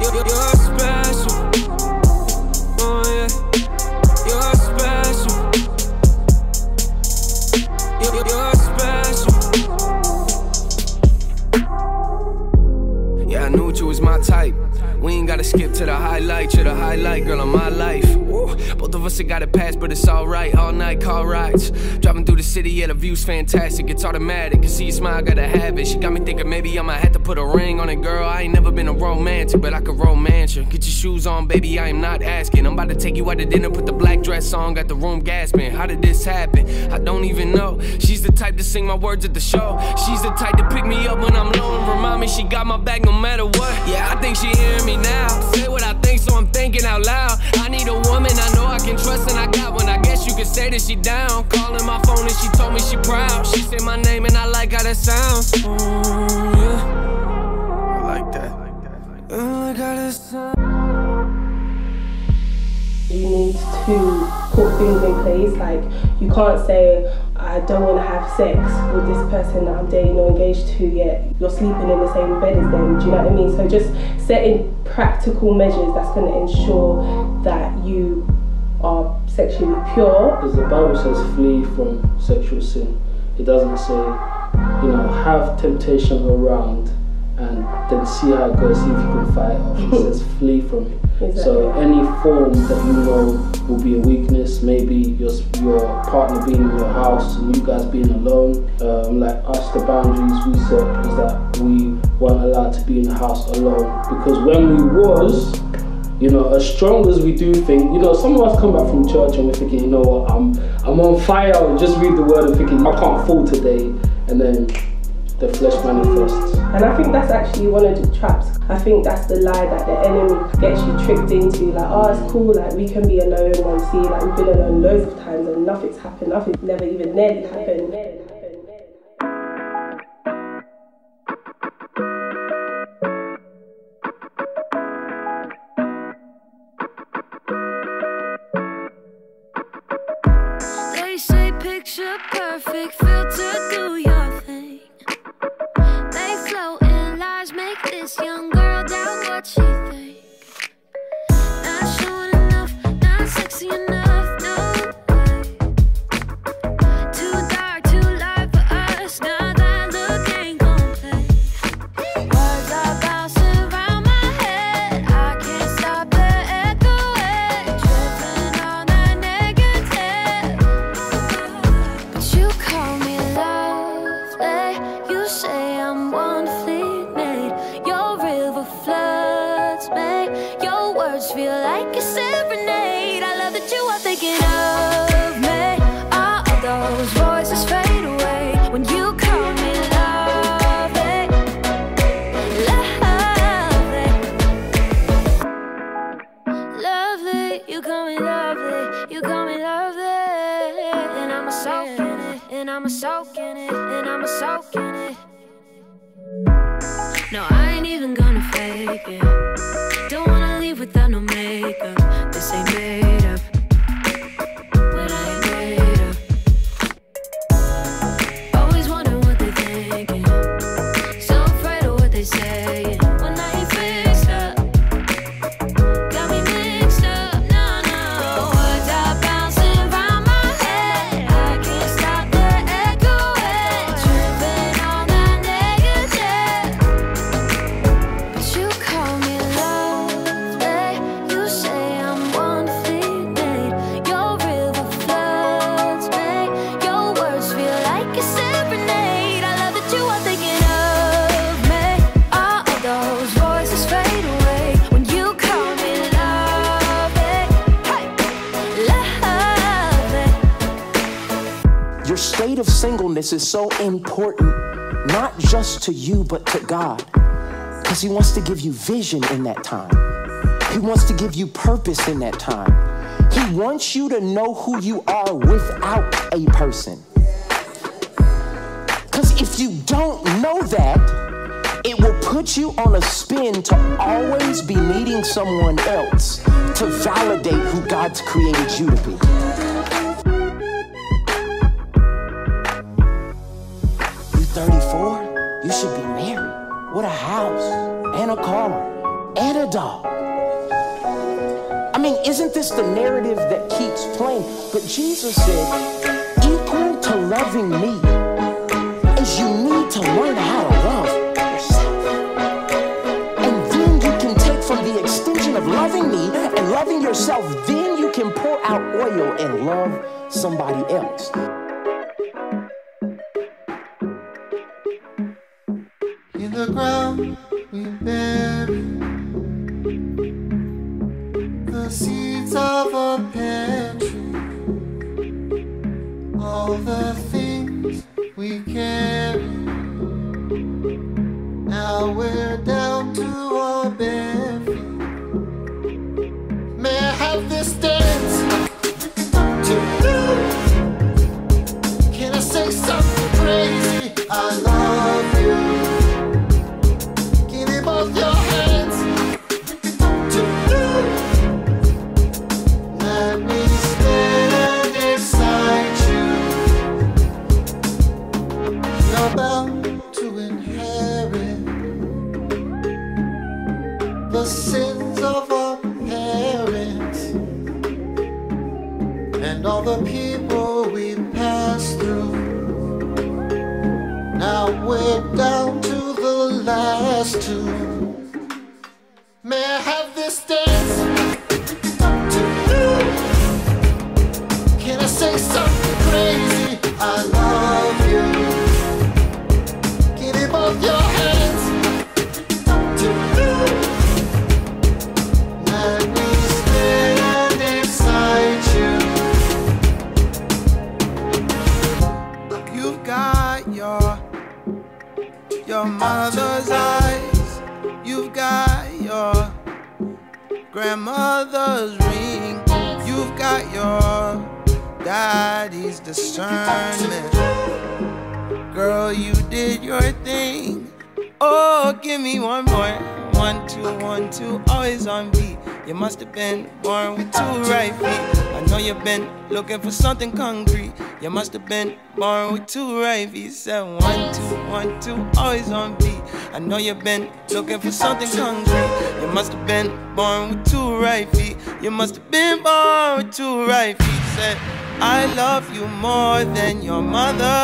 You're, you're special. Oh yeah. You're special. You're, you're special. Yeah, I knew you was my type. We ain't gotta skip to the highlight, you're the highlight, girl, of my life. Woo. Both of us have got it past, but it's alright, all night car rides. Driving through the city, yeah, the view's fantastic, it's automatic. I see you smile, gotta have it. She got me thinking maybe I might have to put a ring on it, girl. I ain't never been a romantic, but I could romance you. Get your shoes on, baby, I am not asking. I'm about to take you out to dinner, put the black dress on, got the room gasping. How did this happen? I don't even know. She's the type to sing my words at the show. She's the type to pick me up when I'm low and remind me she got my back no matter what. Yeah, I think she hearing me now. Say what I think, so I'm thinking out loud. I need a woman I know I can trust, and I got one. I guess you could say that she down. Calling my phone and she told me she proud. She said my name and I like how that sounds. Ooh, yeah. I like that. I like that. I like that. I like how that sounds. You need to put things in place. Like, you can't say, I don't want to have sex with this person that I'm dating or engaged to, yet you're sleeping in the same bed as them. Do you know what I mean? So just setting practical measures that's going to ensure that you are sexually pure. Because the Bible says flee from sexual sin. It doesn't say, you know, have temptation around and then see how it goes, see if you can fight it off. It says flee from it. Exactly. So any form that you know will be a weakness, maybe your your partner being in your house and you guys being alone, um, like us, the boundaries we set is that we weren't allowed to be in the house alone, because when we was, you know, as strong as we do think, you know, some of us come back from church and we're thinking, you know what, I'm, I'm on fire, I'll just read the word and thinking, I can't fall today, and then the flesh manifests. And I think that's actually one of the traps. I think that's the lie that the enemy gets you tricked into, like, oh, it's cool, like, we can be alone and see, like, we've been alone loads of times and nothing's happened, nothing's never even nearly happened. Picture perfect, filter, do your thing. They flow in lies, make this young girl doubt what she thinks. Not sure enough, not sexy enough, no way. Too dark, too light for us, now that look ain't gon' play. Words are bouncing around my head, I can't stop the echoing. Tripping on that negative. Soak in it, and I'ma soak in it. No, I ain't even gonna fake it. Don't wanna leave without no makeup. This ain't made up, but I ain't made up. Always wonder what they thinking, so afraid of what they saying. When I ain't fixed up, got me mixed up, no, no. Words are bouncing around my head, I can't stop. Of singleness is so important, not just to you but to God, because he wants to give you vision in that time. He wants to give you purpose in that time. He wants you to know who you are without a person, because if you don't know that, it will put you on a spin to always be needing someone else to validate who God's created you to be. thirty-four, you should be married with a house and a car and a dog. I mean, isn't this the narrative that keeps playing? But Jesus said, equal to loving me is you need to learn how to love yourself. And then you can take from the extension of loving me and loving yourself, then you can pour out oil and love somebody else. The ground we bury, the seeds of a pear tree, all the things we carry, now we're down to our bare feet. May I have this dance to do? Can I say something crazy? I love you. Your hands to do. Let me stand inside you. You're bound to inherit the sins of our parents and all the people we passed through. Now we're down to the us two. May I have this dance up to you? Can I say something crazy? I love you. Give me both your hands up to you. Let me stand inside you. You've got your Your mother's eyes, you've got your grandmother's ring, you've got your daddy's discernment. Girl, you did your thing. Oh, give me one more. One, two, one, two, always on beat. You must have been born with two right feet. I know you've been looking for something concrete. You must have been born with two right feet. Said one, two, one, two, always on beat. I know you've been looking for something concrete. You must have been born with two right feet. You must have been born with two right feet. Said, I love you more than your mother,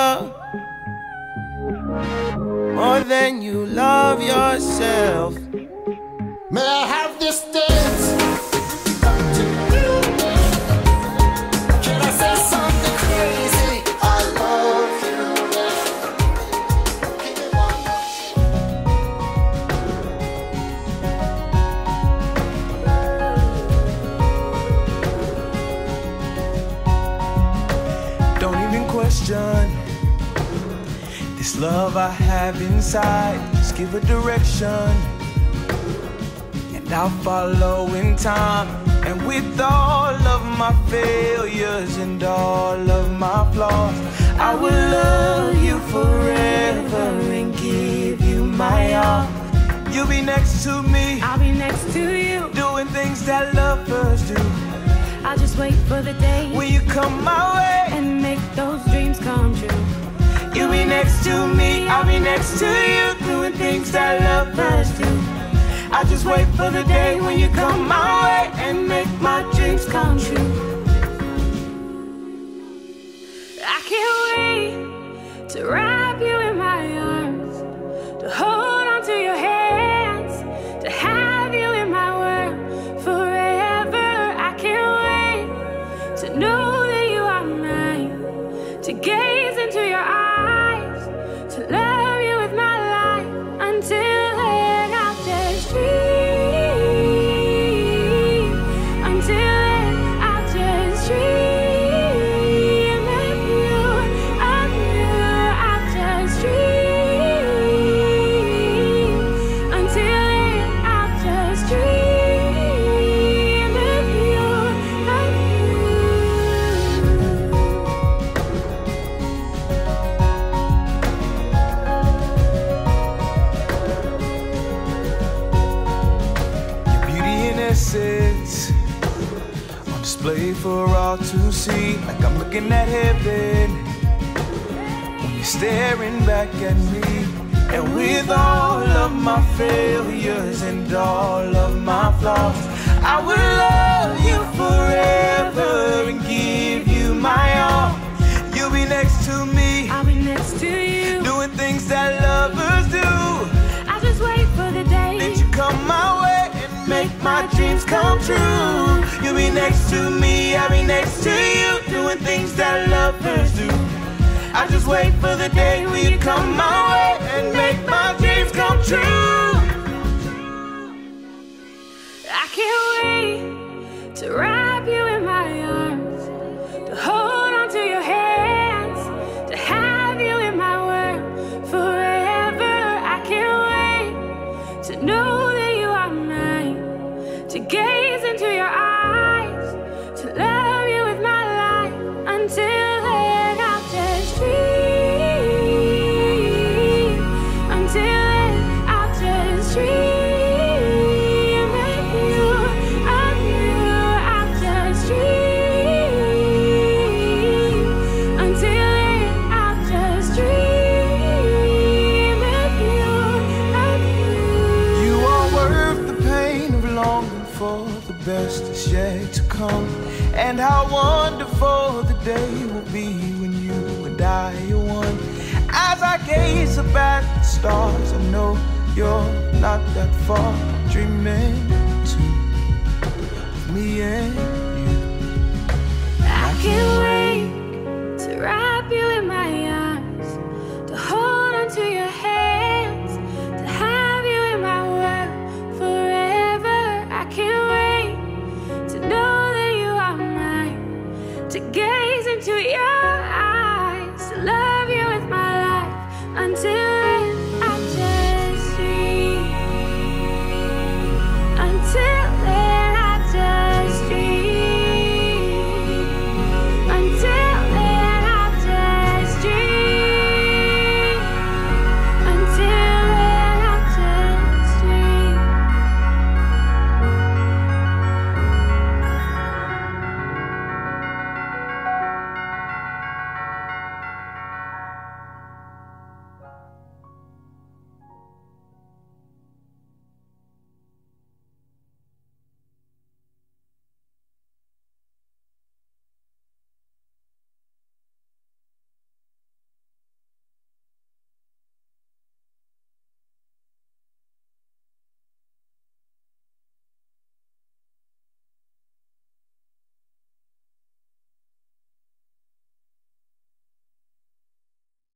more than you love yourself. May I have this dance? This love I have inside, just give a direction, and I'll follow in time. And with all of my failures and all of my flaws, I will love you forever and give you my all. You'll be next to me, I'll be next to you, doing things that lovers do. I'll just wait for the day when you come my way and make those dreams come true. You'll be next to me, I'll be next to you, doing things that lovers do. I just wait for the day when you come my way and make my dreams come true. I can't wait to wrap you in my arms, to hold on to your hands, to have you in my world forever. I can't wait to know that you are mine, to gaze into your eyes, for all to see, like I'm looking at heaven when you're staring back at me. And with all of my failures and all of my flaws, I will love you forever and give you my all. You'll be next to me, I'll be next to you, doing things that lovers do. I just wait for the day that you come my way, make my dreams come true. You'll be next to me, I'll be next to you, doing things that lovers do. I just wait for the day when you come my way and make my dreams come true. I can't wait to wrap you in my arms, to hold on to your hands, to have you in my world forever. I can't wait to know that to gaze into your eyes, to love you with my life until then. I'll just dream, until then I'll just dream of you, of you. I'll just dream, until then I'll just dream of you, of you. You are worth the pain of long. For the best is yet to come, and how wonderful the day will be when you and I are one. As I gaze up at the stars, I know You're not that far, dreaming too, me and you. I can't wait to ride.